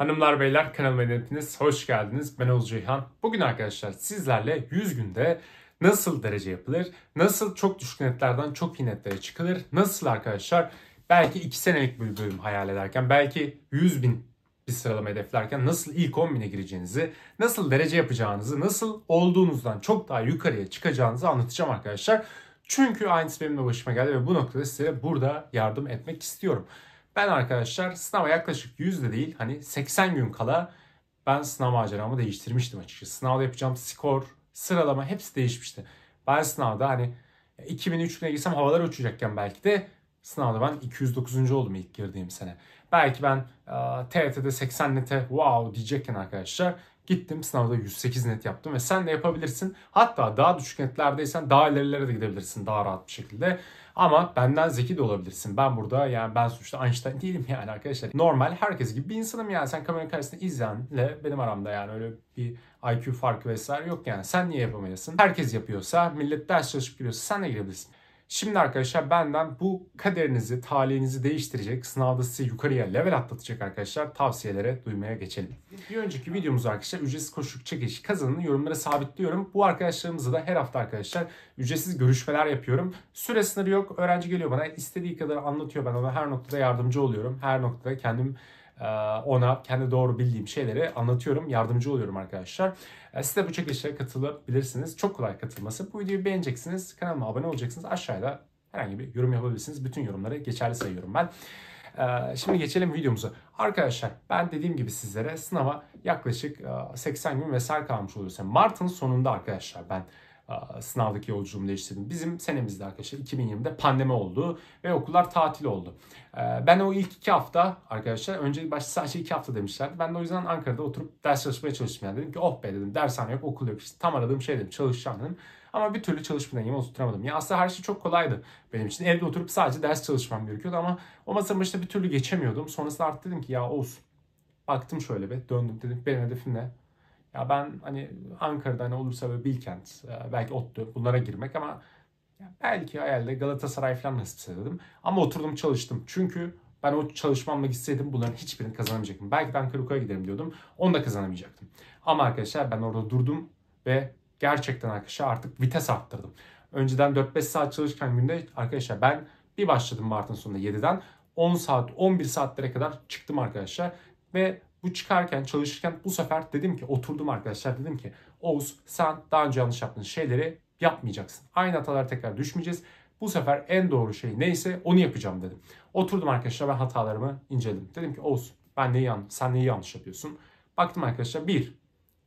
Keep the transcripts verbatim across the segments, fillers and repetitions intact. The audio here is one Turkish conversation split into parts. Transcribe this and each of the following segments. Hanımlar beyler kanalıma hepiniz hoş geldiniz. Ben Oğuz Ceyhan. Bugün arkadaşlar sizlerle yüz günde nasıl derece yapılır? Nasıl çok düşük netlerden çok iyi netlere çıkılır? Nasıl arkadaşlar belki iki senelik bir bölüm hayal ederken, belki yüz bin bir sıralama hedeflerken nasıl ilk on bine gireceğinizi, nasıl derece yapacağınızı, nasıl olduğunuzdan çok daha yukarıya çıkacağınızı anlatacağım arkadaşlar. Çünkü aynısı benim de başıma geldi ve bu noktada size burada yardım etmek istiyorum. Ben arkadaşlar sınava yaklaşık yüzde değil hani seksen gün kala ben sınav maceramı değiştirmiştim açıkçası. Sınavda yapacağım skor, sıralama hepsi değişmişti. Ben sınavda hani iki bin üç bine girsem havalar uçacakken belki de sınavda ben iki yüz dokuzuncu oldum ilk girdiğim sene. Belki ben T Y T'de seksen nete wow diyecekken arkadaşlar gittim sınavda yüz sekiz net yaptım ve sen de yapabilirsin. Hatta daha düşük netlerdeysen daha ilerilere de gidebilirsin daha rahat bir şekilde. Ama benden zeki de olabilirsin. Ben burada yani ben sonuçta Einstein değilim yani arkadaşlar. Normal herkes gibi bir insanım yani. Sen kameranın karşısında izleyenle benim aramda yani öyle bir I Q farkı vesaire yok yani. Sen niye yapamayasın? Herkes yapıyorsa, millet ders çalışıp giriyorsa sen de girebilirsin. Şimdi arkadaşlar benden bu kaderinizi, talihinizi değiştirecek, sınavda sizi yukarıya level atlatacak arkadaşlar tavsiyelere duymaya geçelim. Bir önceki videomuz arkadaşlar ücretsiz koşulsuz çekiliş kazanını yorumlara sabitliyorum. Bu arkadaşlarımıza da her hafta arkadaşlar ücretsiz görüşmeler yapıyorum. Süre sınırı yok. Öğrenci geliyor bana istediği kadar anlatıyor, ben ona her noktada yardımcı oluyorum. Her noktada kendim ona kendi doğru bildiğim şeyleri anlatıyorum, yardımcı oluyorum arkadaşlar. Siz de bu çekilişlere katılabilirsiniz. Çok kolay katılması. Bu videoyu beğeneceksiniz, kanalıma abone olacaksınız. Aşağıda herhangi bir yorum yapabilirsiniz. Bütün yorumları geçerli sayıyorum ben. Şimdi geçelim videomuza. Arkadaşlar ben dediğim gibi sizlere sınava yaklaşık seksen gün vesaire kalmış oluyorsa Mart'ın sonunda arkadaşlar ben sınavdaki yolculuğumu değiştirdim. Bizim senemizde arkadaşlar iki bin yirmide pandemi oldu ve okullar tatil oldu. Ben o ilk iki hafta arkadaşlar önce başta sadece iki hafta demişlerdi. Ben de o yüzden Ankara'da oturup ders çalışmaya çalıştım. Yani dedim ki oh be dedim dershane yok okul yok işte tam aradığım şey dedim çalışacağım dedim. Ama bir türlü çalışma deneyimi oturtamadım. Ya aslında her şey çok kolaydı benim için. Evde oturup sadece ders çalışmam gerekiyordu ama o masanın başında bir türlü geçemiyordum. Sonrasında artık dedim ki ya olsun. Baktım şöyle bir döndüm dedim benim hedefim ne? Ya ben hani Ankara'da hani olursa böyle Bilkent, belki ODTÜ bunlara girmek ama belki hayalde Galatasaray falan nasipse dedim. Ama oturdum çalıştım. Çünkü ben o çalışmamla gitseydim bunların hiçbirini kazanamayacaktım. Belki ben Ankara'ya giderim diyordum. Onu da kazanamayacaktım. Ama arkadaşlar ben orada durdum ve gerçekten arkadaşlar artık vites arttırdım. Önceden dört beş saat çalışırken günde arkadaşlar ben bir başladım Mart'ın sonunda yediden on saat on bir saatlere kadar çıktım arkadaşlar ve bu çıkarken, çalışırken bu sefer dedim ki, oturdum arkadaşlar dedim ki Oğuz sen daha önce yanlış yaptığın şeyleri yapmayacaksın. Aynı hatalara tekrar düşmeyeceğiz. Bu sefer en doğru şey neyse onu yapacağım dedim. Oturdum arkadaşlar ben hatalarımı inceledim. Dedim ki Oğuz ben neyi yanlış, sen neyi yanlış yapıyorsun? Baktım arkadaşlar bir,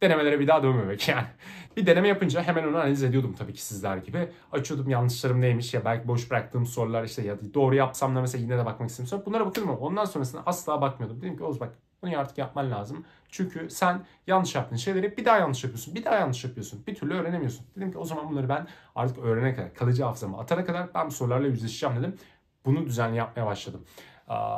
denemelere bir daha dönmemek yani. Bir deneme yapınca hemen onu analiz ediyordum tabii ki sizler gibi. Açıyordum yanlışlarım neymiş ya belki boş bıraktığım sorular işte ya doğru yapsam da mesela yine de bakmak istemiyorum. Bunlara bakıyordum ama ondan sonrasında asla bakmıyordum. Dedim ki Oğuz bak. Bunu artık yapman lazım. Çünkü sen yanlış yaptığın şeyleri bir daha yanlış yapıyorsun. Bir daha yanlış yapıyorsun. Bir türlü öğrenemiyorsun. Dedim ki o zaman bunları ben artık öğrenene kadar, kalıcı hafızama atana kadar ben bu sorularla yüzleşeceğim dedim. Bunu düzenli yapmaya başladım.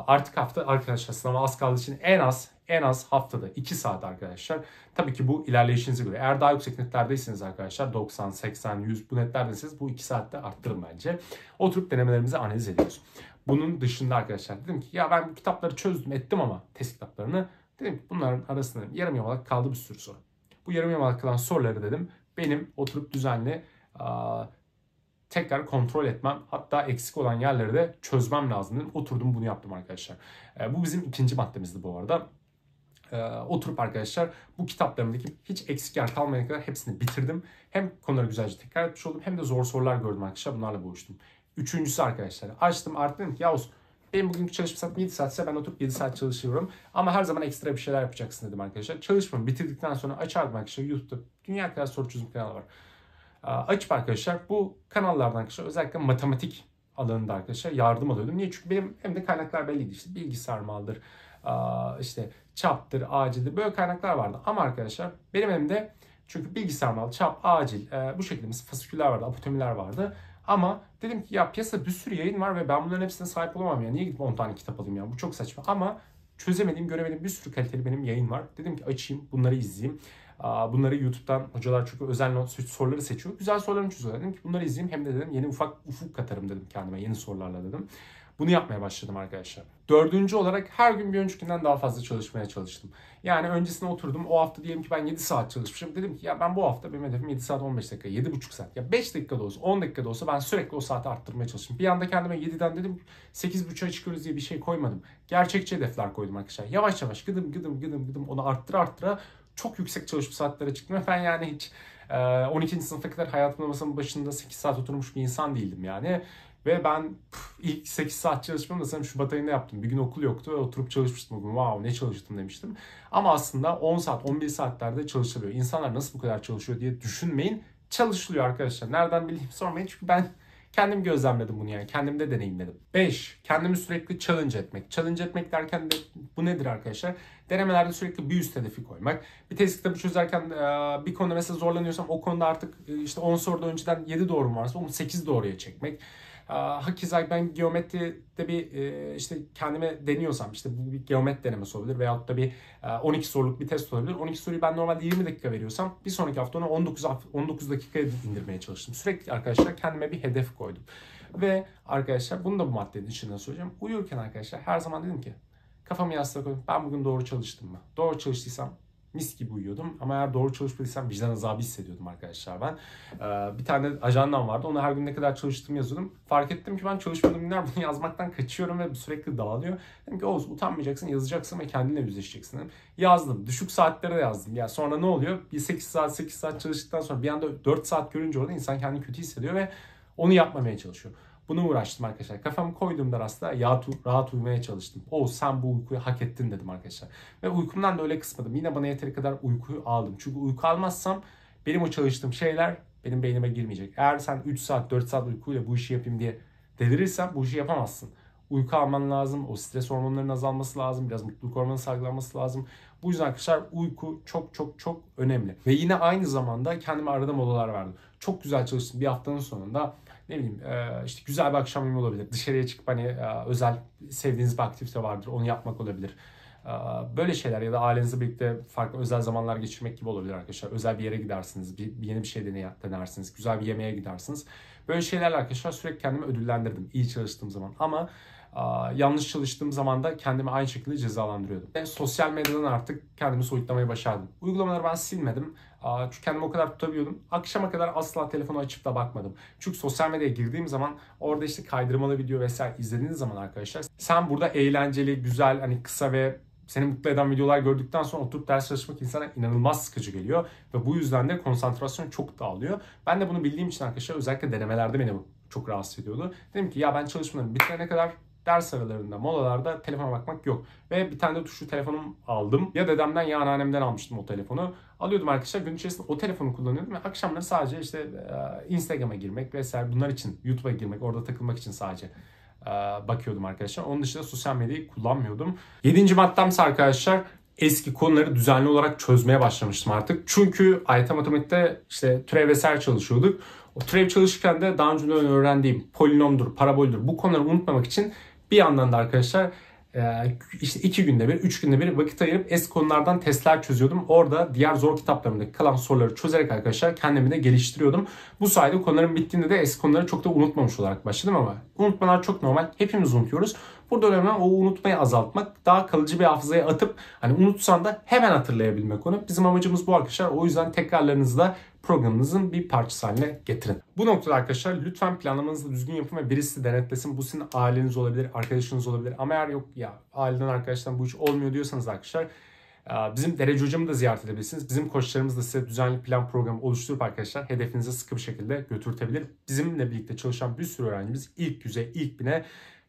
Artık hafta arkadaşlar sınava az kaldığı için en az en az haftada iki saat arkadaşlar. Tabii ki bu ilerleyişinize göre. Eğer daha yüksek netlerdeyseniz arkadaşlar doksan, seksen, yüz bu netlerdeyseniz bu iki saatte arttırın bence. Oturup denemelerimizi analiz ediyoruz. Bunun dışında arkadaşlar dedim ki ya ben bu kitapları çözdüm ettim ama test kitaplarını dedim ki bunların arasında yarım yamalak kaldı bir sürü soru. Bu yarım yamalak kalan soruları dedim benim oturup düzenli ıı, tekrar kontrol etmem hatta eksik olan yerleri de çözmem lazım dedim. Oturdum bunu yaptım arkadaşlar. E, bu bizim ikinci maddemizdi bu arada. E, oturup arkadaşlar bu kitaplarımdaki hiç eksik yer kalmayana kadar hepsini bitirdim. Hem konuları güzelce tekrar etmiş oldum hem de zor sorular gördüm arkadaşlar bunlarla boğuştum. Üçüncüsü arkadaşlar açtım artık dedim ki Yavuz benim bugünkü çalışma saatim yedi saat ise ben oturup yedi saat çalışıyorum. Ama her zaman ekstra bir şeyler yapacaksın dedim arkadaşlar. Çalışmamı bitirdikten sonra açardım arkadaşlar YouTube'da dünya kadar soru çözüm kanalı var. Açıp arkadaşlar bu kanallardan arkadaşlar özellikle matematik alanında arkadaşlar yardım alıyordum. Niye? Çünkü benim hem de kaynaklar belliydi işte bilgisayar maldır, işte çaptır, acildir böyle kaynaklar vardı. Ama arkadaşlar benim elimde çünkü bilgisayar mal, çap, acil bu şekilde fasiküller vardı, apotomiler vardı. Ama dedim ki ya piyasada bir sürü yayın var ve ben bunların hepsine sahip olamam ya. Niye gidip on tane kitap alayım ya? Bu çok saçma. Ama çözemediğim, göremediğim bir sürü kaliteli benim yayın var. Dedim ki açayım, bunları izleyeyim. Bunları YouTube'dan hocalar çünkü özel soruları seçiyor. Güzel sorularını çözüyorlar. Dedim ki bunları izleyeyim. Hem de dedim yeni ufak ufuk katarım dedim kendime yeni sorularla dedim. Bunu yapmaya başladım arkadaşlar. Dördüncü olarak her gün bir öncekinden daha fazla çalışmaya çalıştım. Yani öncesine oturdum. O hafta diyelim ki ben yedi saat çalışmışım. Dedim ki ya ben bu hafta benim hedefim yedi saat on beş dakika, yedi buçuk saat. Ya beş dakika da olsa, on dakika da olsa ben sürekli o saati arttırmaya çalıştım. Bir anda kendime yediden dedim sekiz buçuğa çıkıyoruz diye bir şey koymadım. Gerçekçi hedefler koydum arkadaşlar. Yavaş yavaş gıdım gıdım gıdım gıdım onu arttıra arttıra çok yüksek çalışma saatlere çıktım. Ben yani hiç on ikinci sınıfa kadar hayatımda masanın başında sekiz saat oturmuş bir insan değildim yani. Ve ben püf, ilk sekiz saat çalışmamı da sanırım Şubat ayında yaptım. Bir gün okul yoktu ve oturup çalışmıştım. Wow, ne çalıştım demiştim. Ama aslında on saat, on bir saatlerde çalışılıyor. İnsanlar nasıl bu kadar çalışıyor diye düşünmeyin. Çalışılıyor arkadaşlar. Nereden bileyim sormayın. Çünkü ben kendim gözlemledim bunu yani. Kendim de deneyimledim. beş. Kendimi sürekli challenge etmek. Challenge etmek derken de bu nedir arkadaşlar? Denemelerde sürekli bir üst hedefi koymak. Bir test kitabı çözerken bir konuda mesela zorlanıyorsam o konuda artık işte on soruda önceden yedi doğru mu varsa onu sekiz doğruya çekmek. Hakikaten ben geometride bir işte kendime deniyorsam işte bu bir geometri denemesi olabilir veyahut da bir on iki soruluk bir test olabilir. on iki soruyu ben normalde yirmi dakika veriyorsam bir sonraki hafta onu on dokuz dakikaya indirmeye çalıştım. Sürekli arkadaşlar kendime bir hedef koydum. Ve arkadaşlar bunu da bu maddenin içinden söyleyeceğim. Uyurken arkadaşlar her zaman dedim ki kafamı yastığa koydum. Ben bugün doğru çalıştım mı? Doğru çalıştıysam mis gibi uyuyordum ama eğer doğru çalışmadıysam vicdan azabı hissediyordum arkadaşlar ben. Ee, bir tane ajandam vardı. Ona her gün ne kadar çalıştığımı yazıyordum. Fark ettim ki ben çalışmadığım günler bunu yazmaktan kaçıyorum ve sürekli dağılıyor. Dedim ki Oğuz utanmayacaksın, yazacaksın ve kendinle yüzleşeceksin dedim. Yazdım. Düşük saatlere de yazdım. Yani sonra ne oluyor? Bir sekiz saat sekiz saat çalıştıktan sonra bir anda dört saat görünce orada insan kendini kötü hissediyor ve onu yapmamaya çalışıyor. Bunu uğraştım arkadaşlar. Kafamı koyduğumda aslında rahat uyumaya çalıştım. O sen bu uykuyu hak ettin dedim arkadaşlar. Ve uykumdan da öyle kısmadım. Yine bana yeteri kadar uykuyu aldım. Çünkü uyku almazsam benim o çalıştığım şeyler benim beynime girmeyecek. Eğer sen üç saat dört saat uykuyla bu işi yapayım diye delirirsen bu işi yapamazsın. Uyku alman lazım. O stres hormonlarının azalması lazım. Biraz mutluluk hormonunun salgılanması lazım. Bu yüzden arkadaşlar uyku çok çok çok önemli. Ve yine aynı zamanda kendime arada molalar verdim. Çok güzel çalıştım. Bir haftanın sonunda ne bileyim işte güzel bir akşam yemeği olabilir. Dışarıya çıkıp hani özel sevdiğiniz bir aktivite vardır. Onu yapmak olabilir. Böyle şeyler ya da ailenizle birlikte farklı özel zamanlar geçirmek gibi olabilir arkadaşlar. Özel bir yere gidersiniz. Bir, yeni bir şey denersiniz. Güzel bir yemeğe gidersiniz. Böyle şeylerle arkadaşlar sürekli kendimi ödüllendirdim. İyi çalıştığım zaman. Ama yanlış çalıştığım zaman da kendimi aynı şekilde cezalandırıyordum. Ve sosyal medyadan artık kendimi soyutlamayı başardım. Uygulamaları ben silmedim. Çünkü kendimi o kadar tutabiliyordum. Akşama kadar asla telefonu açıp da bakmadım. Çünkü sosyal medyaya girdiğim zaman orada işte kaydırmalı video vesaire izlediğiniz zaman arkadaşlar sen burada eğlenceli, güzel, hani kısa ve seni mutlu eden videolar gördükten sonra oturup ders çalışmak insana inanılmaz sıkıcı geliyor. Ve bu yüzden de konsantrasyon çok dağılıyor. Ben de bunu bildiğim için arkadaşlar özellikle denemelerde beni çok rahatsız ediyordu. Dedim ki ya ben çalışmalarımı bitirene kadar ders aralarında, molalarda telefona bakmak yok. Ve bir tane de tuşlu telefonum aldım. Ya dedemden ya anneannemden almıştım o telefonu. Alıyordum arkadaşlar. Gün içerisinde o telefonu kullanıyordum. Ve akşamları sadece işte e, Instagram'a girmek vesaire bunlar için, YouTube'a girmek, orada takılmak için sadece e, bakıyordum arkadaşlar. Onun dışında sosyal medyayı kullanmıyordum. Yedinci maddemse arkadaşlar eski konuları düzenli olarak çözmeye başlamıştım artık. Çünkü A Y T matematikte işte türev vesaire çalışıyorduk. O türev çalışırken de daha önce öğrendiğim polinomdur, paraboldür bu konuları unutmamak için bir yandan da arkadaşlar işte iki günde bir, üç günde bir vakit ayırıp eski konulardan testler çözüyordum. Orada diğer zor kitaplarımdaki kalan soruları çözerek arkadaşlar kendimi de geliştiriyordum. Bu sayede konuların bittiğinde de eski konuları çok da unutmamış olarak başladım ama unutmalar çok normal. Hepimiz unutuyoruz. Burada önemli o unutmayı azaltmak, daha kalıcı bir hafızaya atıp hani unutsan da hemen hatırlayabilmek onu. Bizim amacımız bu arkadaşlar. O yüzden tekrarlarınızı da programınızın bir parçası haline getirin. Bu noktada arkadaşlar lütfen planlamanızı düzgün yapın ve birisi denetlesin. Bu sizin aileniz olabilir, arkadaşınız olabilir. Ama eğer yok ya aileden arkadaştan bu iş olmuyor diyorsanız arkadaşlar bizim derece hocamı da ziyaret edebilirsiniz. Bizim koçlarımız da size düzenli plan programı oluşturup arkadaşlar hedefinize sıkı bir şekilde götürtebilir. Bizimle birlikte çalışan bir sürü öğrencimiz ilk yüze, ilk bine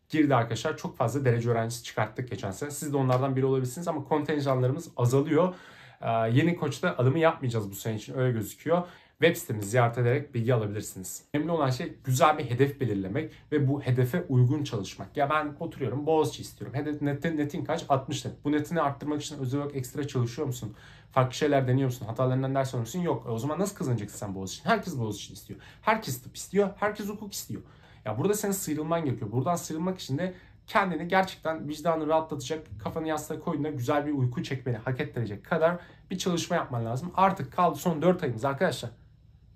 girdi arkadaşlar. Çok fazla derece öğrencisi çıkarttık geçen sene. Siz de onlardan biri olabilirsiniz ama kontenjanlarımız azalıyor. Ee, yeni koçta alımı yapmayacağız bu sene için öyle gözüküyor. Web sitemizi ziyaret ederek bilgi alabilirsiniz. Önemli olan şey güzel bir hedef belirlemek ve bu hedefe uygun çalışmak. Ya ben oturuyorum Boğaziçi istiyorum. Hedef netin, netin kaç? altmış net. Bu netini arttırmak için özel olarak ekstra çalışıyor musun? Farklı şeyler deniyor musun? Hatalarından ders alıyor musun? Yok. E, o zaman nasıl kazanacaksın sen Boğaziçi'ni? Herkes Boğaziçi istiyor. Herkes tıp istiyor. Herkes hukuk istiyor. Ya burada senin sıyrılman gerekiyor. Buradan sıyrılmak için de kendini gerçekten vicdanını rahatlatacak, kafanı yastığa koyduğunda güzel bir uyku çekmeni hak ettirecek kadar bir çalışma yapman lazım. Artık kaldı son dört ayımız arkadaşlar.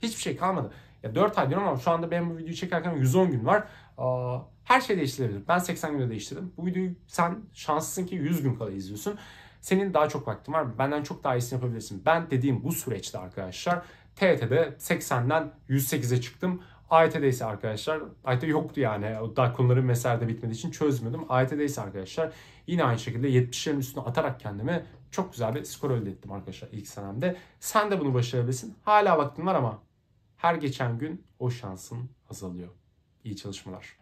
Hiçbir şey kalmadı. Ya dört ay diyorum ama şu anda ben bu videoyu çekerken yüz on gün var. Her şey değiştirebilir. Ben seksen güne değiştirdim. Bu videoyu sen şanslısın ki yüz gün kala izliyorsun. Senin daha çok vaktin var. Benden çok daha iyisini yapabilirsin. Ben dediğim bu süreçte arkadaşlar T Y T'de seksenden yüz sekize çıktım. A Y T'de ise arkadaşlar, A Y T yoktu yani. O da konuları meselede bitmediği için çözmüyordum. A Y T'de ise arkadaşlar yine aynı şekilde yetmişlerin üstüne atarak kendime çok güzel bir skor elde ettim arkadaşlar ilk senemde. Sen de bunu başarabilirsin. Hala vaktin var ama her geçen gün o şansın azalıyor. İyi çalışmalar.